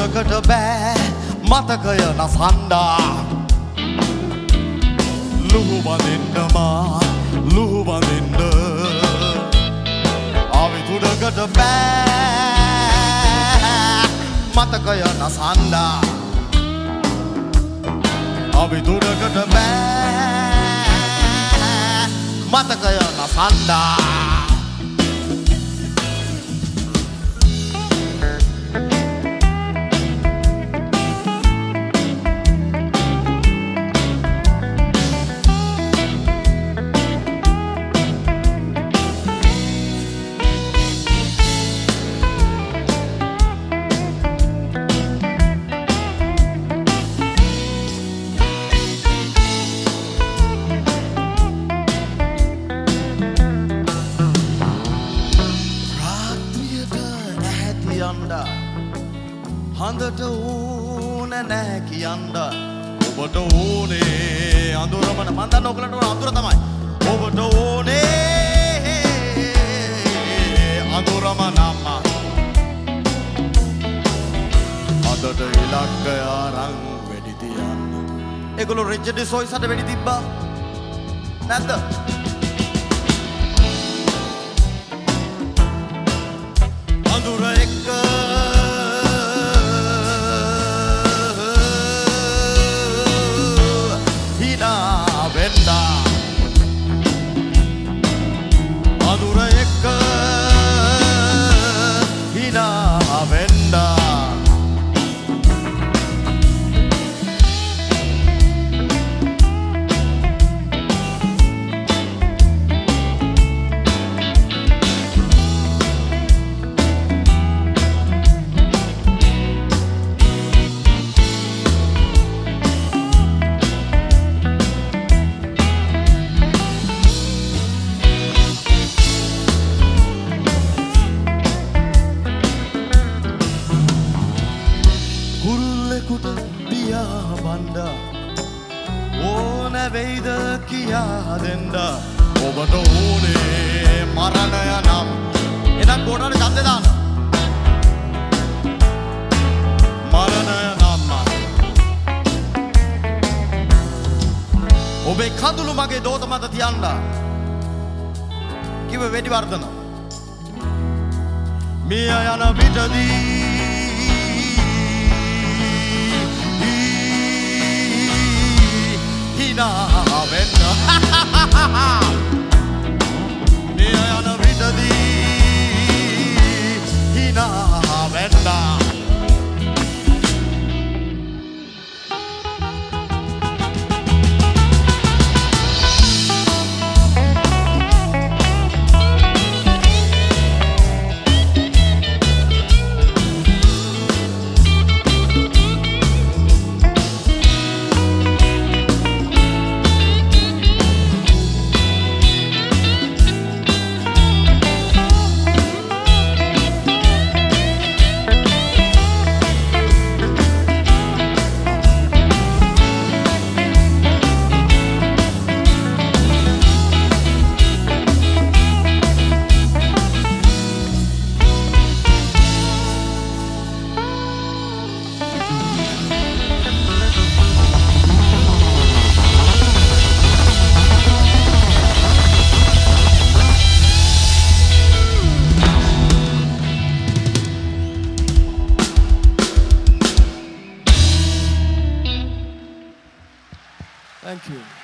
Körököt be, matakaya na sanda. Luhubadinna ma, luhubadinna. Avi tudököt be, matakaya na sanda. Avi tudököt be, matakaya na sanda. Handata oone naha kiyanda obata oone anduramana man danna ogalanta oone andura thamai obata oone anduramana ma adata ilakkaya aran wedi tiyanna egolo rejjedi soyisata wedi tibba nadda andura ekka Banda, oh na veida kia denda, obata one maranaya nam. Ena kodane jante dana. Maranaya namma. Obe kadulu mage dota mata tiyanna. Kiwe wedi vardana. Miya yana vitadi. Hina venda, miya yana vitadi. Hina venda. Thank you.